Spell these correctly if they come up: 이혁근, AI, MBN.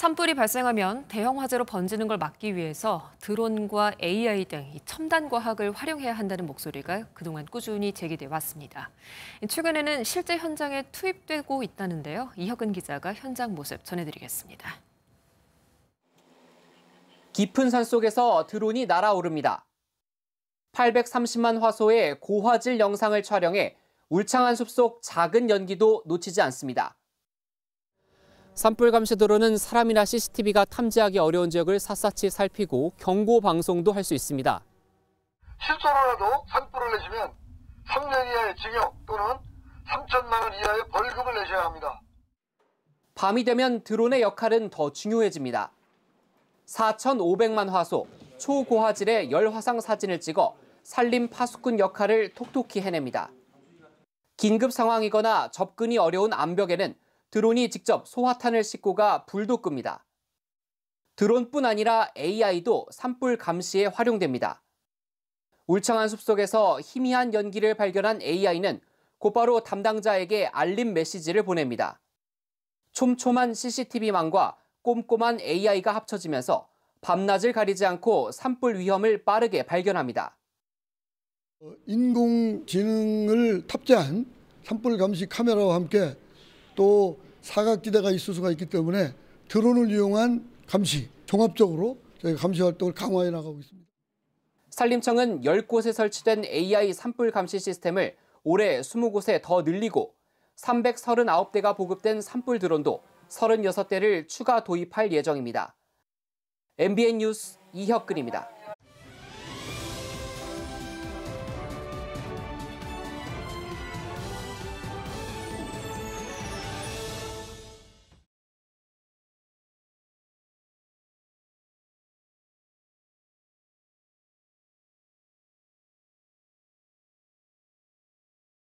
산불이 발생하면 대형 화재로 번지는 걸 막기 위해서 드론과 AI 등 첨단 과학을 활용해야 한다는 목소리가 그동안 꾸준히 제기돼 왔습니다. 최근에는 실제 현장에 투입되고 있다는데요. 이혁근 기자가 현장 모습 전해드리겠습니다. 깊은 산 속에서 드론이 날아오릅니다. 830만 화소의 고화질 영상을 촬영해 울창한 숲속 작은 연기도 놓치지 않습니다. 산불 감시 드론은 사람이나 CCTV가 탐지하기 어려운 지역을 샅샅이 살피고 경고 방송도 할 수 있습니다. 실수로라도 산불을 내시면 3년 이하의 징역 또는 3천만 원 이하의 벌금을 내셔야 합니다. 밤이 되면 드론의 역할은 더 중요해집니다. 4,500만 화소, 초고화질의 열화상 사진을 찍어 산림 파수꾼 역할을 톡톡히 해냅니다. 긴급 상황이거나 접근이 어려운 암벽에는 드론이 직접 소화탄을 싣고 가 불도 끕니다. 드론뿐 아니라 AI도 산불 감시에 활용됩니다. 울창한 숲속에서 희미한 연기를 발견한 AI는 곧바로 담당자에게 알림 메시지를 보냅니다. 촘촘한 CCTV망과 꼼꼼한 AI가 합쳐지면서 밤낮을 가리지 않고 산불 위험을 빠르게 발견합니다. 인공지능을 탑재한 산불 감시 카메라와 함께 또 사각지대가 있을 수가 있기 때문에 드론을 이용한 감시, 종합적으로 저희 감시 활동을 강화해 나가고 있습니다. 산림청은 10곳에 설치된 AI 산불 감시 시스템을 올해 20곳에 더 늘리고 339대가 보급된 산불 드론도 36대를 추가 도입할 예정입니다. MBN 뉴스 이혁근입니다.